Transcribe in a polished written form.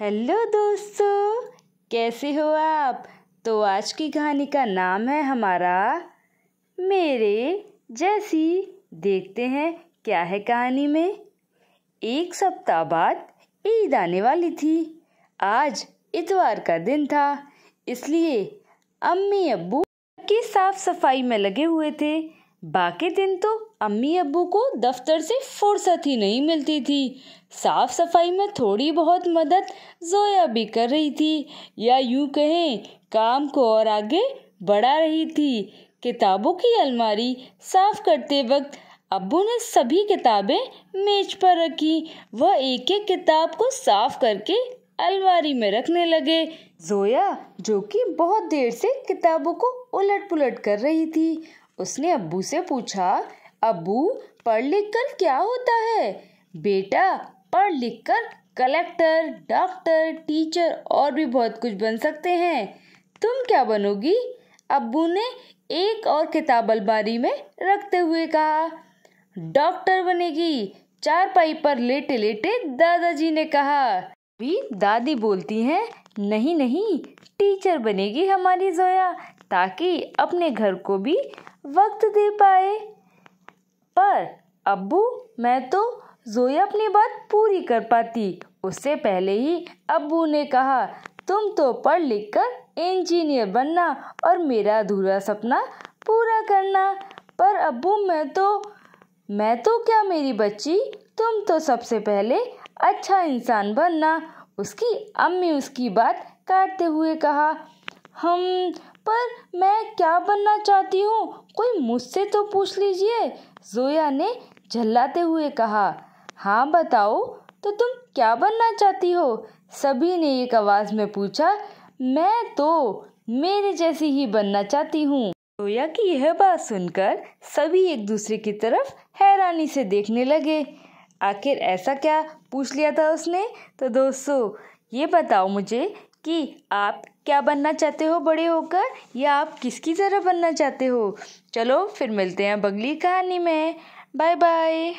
Hello दोस्तों, कैसे हो आप। तो आज की कहानी का नाम है हमारा मेरे जैसी। देखते हैं क्या है कहानी में। एक सप्ताह बाद ईद आने वाली थी। आज इतवार का दिन था, इसलिए अम्मी अब्बू की साफ सफाई में लगे हुए थे। बाकी दिन तो अम्मी अब्बू को दफ्तर से फुर्सत ही नहीं मिलती थी। साफ सफाई में थोड़ी बहुत मदद जोया भी कर रही थी, या यूं कहें काम को और आगे बढ़ा रही थी। किताबों की अलमारी साफ करते वक्त अब्बू ने सभी किताबें मेज पर रखी। वह एक एक किताब को साफ करके अलमारी में रखने लगे। जोया, जो कि बहुत देर से किताबों को उलट पुलट कर रही थी, उसने अब्बू से पूछा, अब्बू पढ़ लिख कर क्या होता है। बेटा, पढ़ लिख कर कलेक्टर, डॉक्टर, टीचर और भी बहुत कुछ बन सकते हैं। तुम क्या बनोगी। अब्बू ने एक और किताब अलमारी में रखते हुए कहा। डॉक्टर बनेगी, चारपाई पर लेटे लेटे दादाजी ने कहा। भी दादी बोलती हैं, नहीं नहीं, टीचर बनेगी हमारी जोया, ताकि अपने घर को भी वक्त दे पाए। पर अब्बू, मैं तो जोया अपनी बात पूरी कर पाती, उससे पहले ही अब्बू ने कहा, तुम तो पढ़ लिख कर इंजीनियर बनना और मेरा अधूरा सपना पूरा करना। पर अब्बू, मैं तो क्या मेरी बच्ची, तुम तो सबसे पहले अच्छा इंसान बनना। उसकी अम्मी उसकी बात काटते हुए कहा। पर मैं क्या बनना चाहती हूँ, कोई मुझसे तो पूछ लीजिए, जोया ने झल्लाते हुए कहा। हाँ बताओ तो, तुम क्या बनना चाहती हो, सभी ने एक आवाज़ में पूछा। मैं तो मेरे जैसी ही बनना चाहती हूँ। जोया की यह बात सुनकर सभी एक दूसरे की तरफ हैरानी से देखने लगे। आखिर ऐसा क्या पूछ लिया था उसने। तो दोस्तों, ये बताओ मुझे कि आप क्या बनना चाहते हो बड़े होकर, या आप किसकी तरह बनना चाहते हो। चलो फिर मिलते हैं अगली कहानी में। Bye bye.